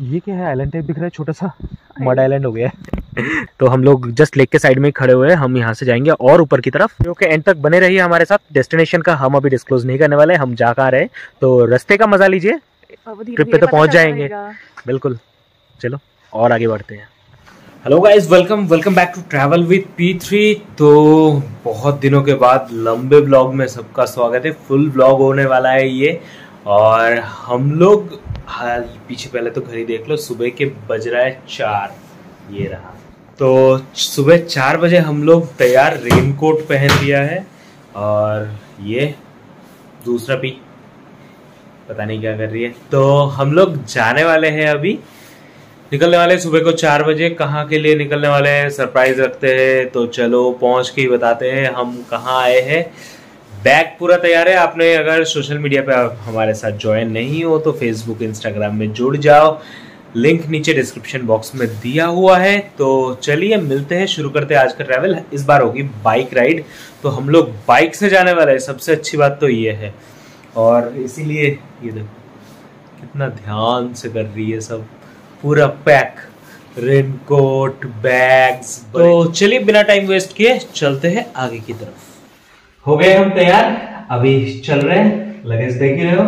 ये क्या है, आइलैंड टाइप दिख रहा है, छोटा सा मड आइलैंड हो गया है। तो हम लोग जस्ट लेक के साइड में खड़े हुए हैं, हम यहाँ से जाएंगे और ऊपर की तरफ। वीडियो के एंड तक बने रहिए हमारे साथ। डेस्टिनेशन का हम अभी डिस्क्लोज नहीं करने वाले, हम जा कहाँ रहे, तो रास्ते का मजा लीजिए, ट्रिप पे तो पहुँच जाएंगे बिल्कुल। चलो और आगे बढ़ते हैं। Hello guys, welcome back to travel with P3। तो बहुत दिनों के बाद लंबे ब्लॉग में सबका स्वागत है। फुल ब्लॉग होने वाला है ये। और हम लोग हाल पीछे, पहले तो घड़ी देख लो, सुबह के बज रहा है 4, ये रहा। तो सुबह 4 बजे हम लोग तैयार, रेनकोट पहन लिया है और ये दूसरा भी पता नहीं क्या कर रही है। तो हम लोग जाने वाले हैं, अभी निकलने वाले सुबह को 4 बजे। कहाँ के लिए निकलने वाले हैं, सरप्राइज रखते हैं। तो चलो पहुँच के ही बताते हैं हम कहाँ आए हैं। बैग पूरा तैयार है। आपने अगर सोशल मीडिया पे आप हमारे साथ ज्वाइन नहीं हो तो फेसबुक इंस्टाग्राम में जुड़ जाओ, लिंक नीचे डिस्क्रिप्शन बॉक्स में दिया हुआ है। तो चलिए मिलते हैं, शुरू करते हैं आज का ट्रैवल। इस बार होगी बाइक राइड, तो हम लोग बाइक से जाने वाले हैं। सबसे अच्छी बात तो ये है, और इसीलिए ये देखो कितना ध्यान से कर रही है सब, पूरा पैक, रेनकोट, बैग्स। तो चलिए बिना टाइम वेस्ट किए चलते हैं आगे की तरफ। हो गए हम तैयार, अभी चल रहे हैं। लगेज देख रहे हो,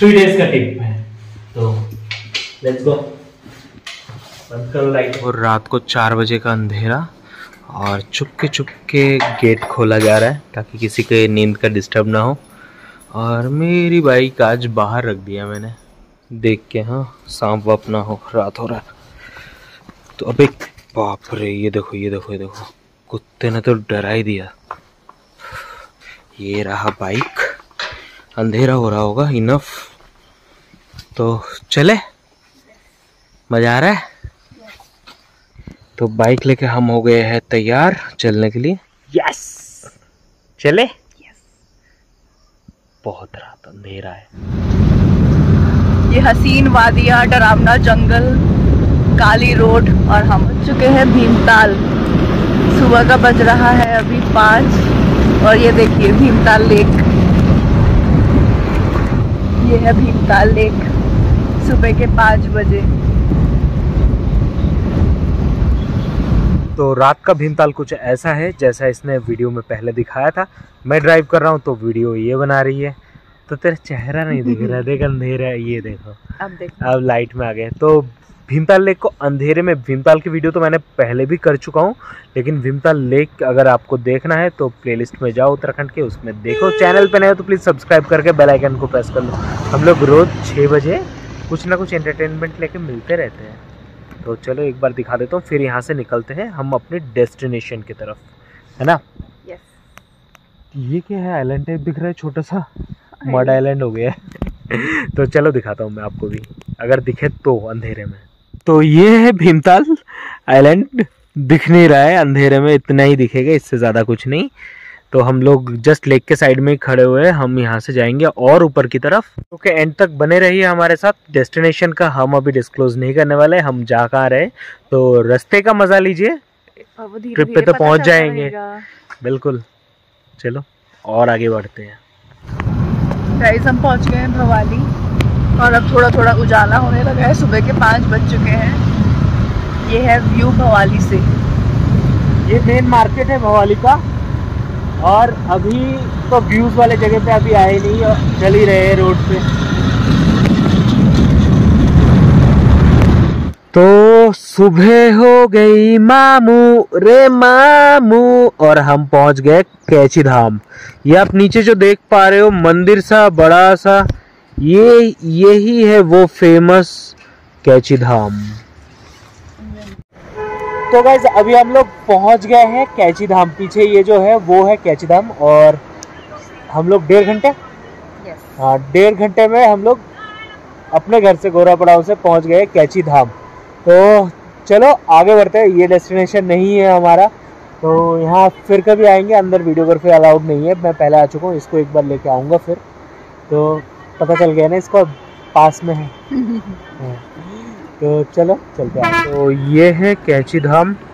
3 डेज का ट्रिप है, तो लेट्स गो। बंद करो लाइट। और रात को 4 बजे का अंधेरा, और चुपके गेट खोला जा रहा है ताकि किसी के नींद का डिस्टर्ब ना हो। और मेरी बाइक आज बाहर रख दिया मैंने, देख के, हाँ सांप वाप ना हो, रात हो रहा है। तो अबे बाप रे, ये देखो कुत्ते ने तो डरा ही दिया। ये रहा बाइक। अंधेरा हो रहा होगा इनफ, तो चले, मजा आ रहा है। तो बाइक लेके हम हो गए हैं तैयार चलने के लिए। यस चले। बहुत रात, अंधेरा है। ये हसीन वादियाँ, डरावना जंगल, काली रोड, और हम पहुँच चुके हैं भीमताल। सुबह का बज रहा है अभी 5, और ये देखिए भीमताल लेक। ये है भीमताल लेक, सुबह के 5 बजे। तो रात का भीमताल कुछ ऐसा है जैसा इसने वीडियो में पहले दिखाया था। मैं ड्राइव कर रहा हूँ तो वीडियो ये बना रही है, तो तेरा चेहरा नहीं दिख रहा है, देख अंधेरा है। ये देखो अब लाइट में आ गए। तो भीमताल लेक को अंधेरे में, भीमताल की वीडियो तो मैंने पहले भी कर चुका हूँ, लेकिन भीमताल लेक अगर आपको देखना है तो प्लेलिस्ट में जाओ उत्तराखंड के, उसमें देखो। चैनल पे नए हो तो प्लीज़ सब्सक्राइब करके बेल आइकन को प्रेस कर लो। हम लोग रोज़ 6 बजे कुछ ना कुछ एंटरटेनमेंट लेके मिलते रहते हैं। तो चलो एक बार दिखा देता हूँ, फिर यहाँ से निकलते हैं हम अपने डेस्टिनेशन की तरफ, है ना। ये क्या है, आइलैंड टाइप दिख रहा है, छोटा सा मड आइलैंड हो गया है। तो चलो दिखाता हूँ मैं आपको भी, अगर दिखे तो अंधेरे में। तो ये है भीमताल आइलैंड, दिख नहीं रहा है अंधेरे में, इतना ही दिखेगा, इससे ज़्यादा कुछ नहीं। तो हम लोग जस्ट लेक के साइड में खड़े हुए हैं, हम यहाँ से जाएंगे और ऊपर की तरफ। ओके, एंड तक बने रहिए हमारे साथ। डेस्टिनेशन का हम अभी डिस्क्लोज नहीं करने वाले, हम जा कहाँ रहे, तो रास्ते का मज़ा लीजिए, ट्रिप पे तो पहुँच जाएंगे बिल्कुल। चलो और आगे बढ़ते हैं। गाइस हम पहुंच गए हैं भवाली, और अब थोड़ा थोड़ा उजाला होने लगा है, सुबह के 5 बज चुके हैं। ये है व्यू भवाली से। ये मेन मार्केट है भवाली का, और अभी तो व्यूज़ वाले जगह पे अभी आए नहीं, और चल ही रहे हैं रोड पे। तो सुबह हो गई मामू रे मामू, और हम पहुंच गए कैंची धाम। ये आप नीचे जो देख पा रहे हो मंदिर सा, बड़ा सा, यही है वो फेमस कैंची धाम। तो गाइज अभी हम लोग पहुंच गए हैं कैंची धाम। पीछे ये जो है वो है कैंची धाम, और हम लोग 1.5 घंटे, हाँ 1.5 घंटे में हम लोग अपने घर से, गोरा पड़ाव से पहुंच गए कैंची धाम। तो चलो आगे बढ़ते हैं। ये डेस्टिनेशन नहीं है हमारा, तो यहाँ फिर कभी आएंगे। अंदर वीडियोग्राफी अलाउड नहीं है, मैं पहले आ चुका हूँ, इसको एक बार लेके आऊँगा फिर। तो पता चल गया ना इसको, पास में है। तो चलो चलते हैं। तो ये है कैंची धाम,